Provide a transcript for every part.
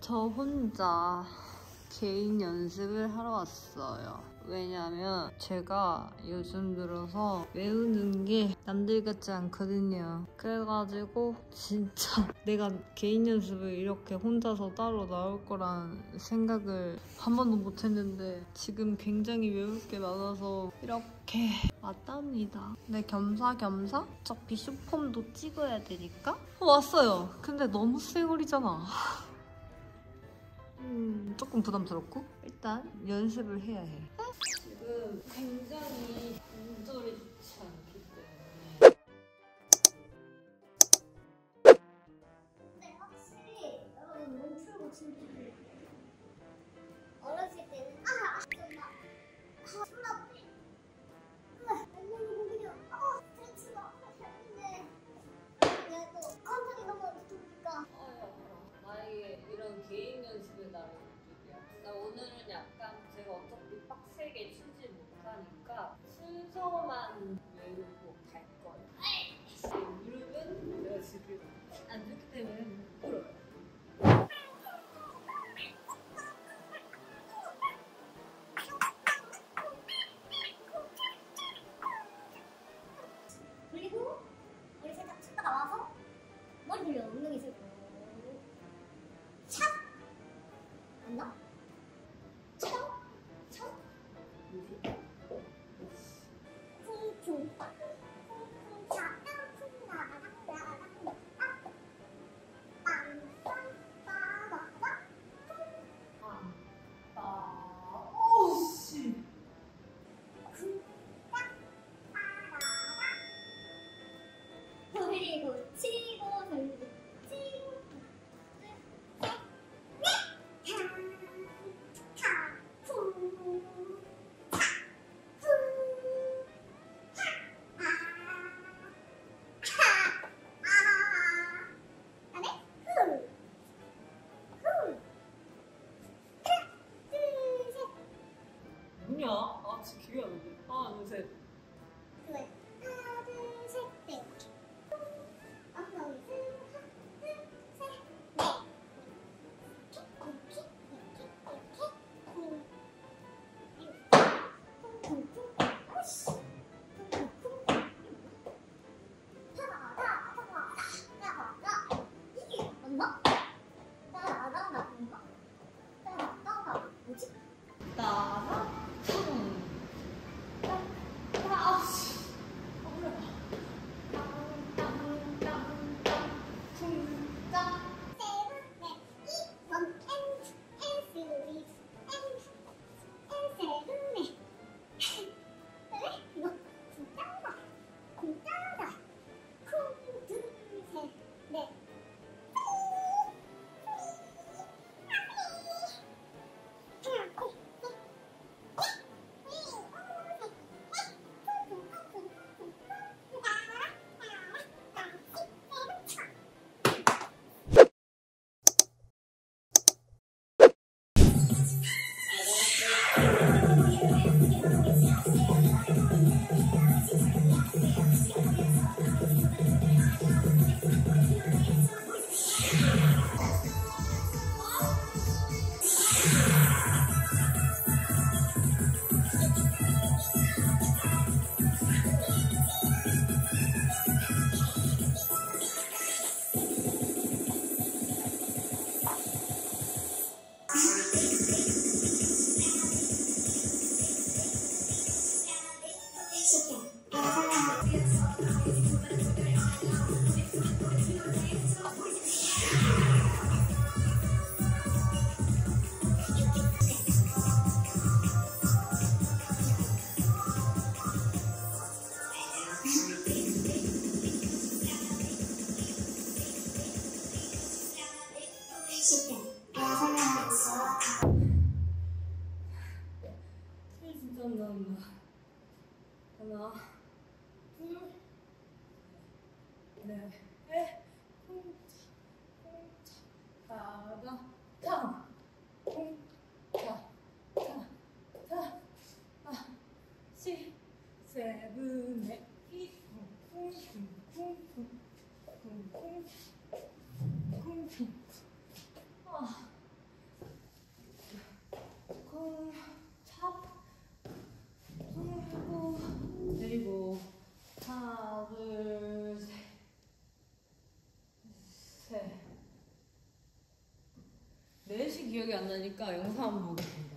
저 혼자 개인 연습을 하러 왔어요. 왜냐면 제가 요즘 들어서 외우는 게 남들 같지 않거든요. 그래가지고 진짜 내가 개인 연습을 이렇게 혼자서 따로 나올 거란 생각을 한 번도 못 했는데 지금 굉장히 외울 게 많아서 이렇게 왔답니다. 근데 겸사겸사 어차피 숏폼도 찍어야 되니까 왔어요. 근데 너무 쌩얼이잖아. 조금 부담스럽고 일단 연습을 해야 해. 지금 굉장히 음절이 좋지 않기 때문에 근데 확실히 여러분 몸 풀고 진짜 어렸을 때는 오늘은 약간 제가 어차피 빡세게 치지 못하니까 순서만 외우고 갈 거예요. 무릎은 내가 지금 안 좋기 때문에 못 풀어요. 그리고 머리 살짝 쳤다 나와서 머리 돌려 운동이 있을 거예요. 아, 진짜 기억이 안 나네. 하나, 둘, 셋. 그래. 하나, 둘, 셋, 넷. 하나, 둘, 셋, 넷. 이게 맞나? 뭐지? 하나, 둘, 넷, 콩차다가 탕! 콩차다가 시, 세븐, 넷, 이, 쿵쿵쿵쿵쿵쿵쿵쿵쿵 기억이 안 나니까 영상 한번 보겠습니다.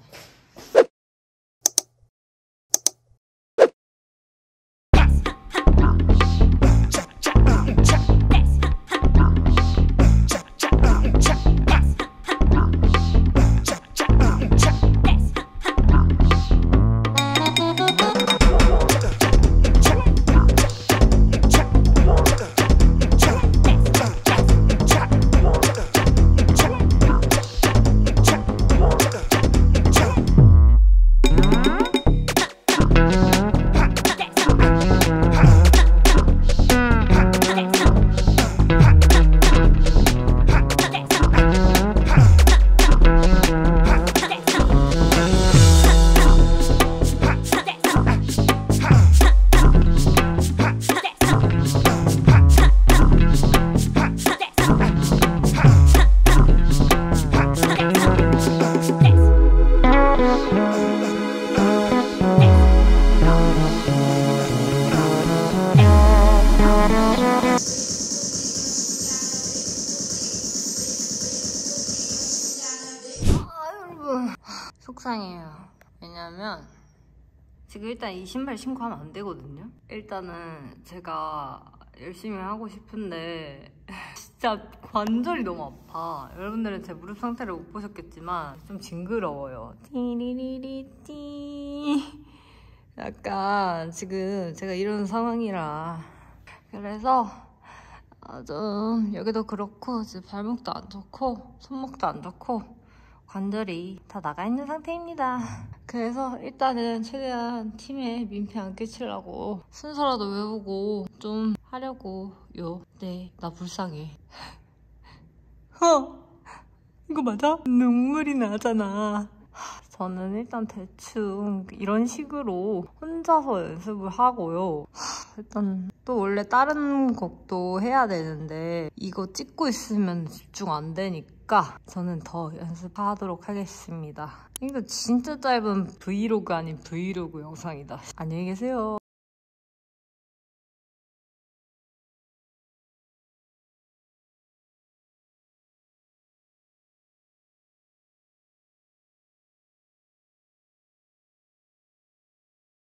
속상해요. 왜냐면 지금 일단 이 신발 신고 하면 안 되거든요. 일단은 제가 열심히 하고 싶은데 진짜 관절이 너무 아파. 여러분들은 제 무릎 상태를 못 보셨겠지만 좀 징그러워요. 띠리리리띠 약간 지금 제가 이런 상황이라 그래서 좀 여기도 그렇고 지금 발목도 안 좋고 손목도 안 좋고 관절이 다 나가 있는 상태입니다. 그래서 일단은 최대한 팀에 민폐 안 끼치려고 순서라도 외우고 좀 하려고요. 네, 나 불쌍해. 이거 맞아? 눈물이 나잖아. 저는 일단 대충 이런 식으로 혼자서 연습을 하고요. 일단 또 원래 다른 곡도 해야 되는데 이거 찍고 있으면 집중 안 되니까 저는 더 연습하도록 하겠습니다. 이거 진짜 짧은 브이로그 아닌 브이로그 영상이다. 안녕히 계세요.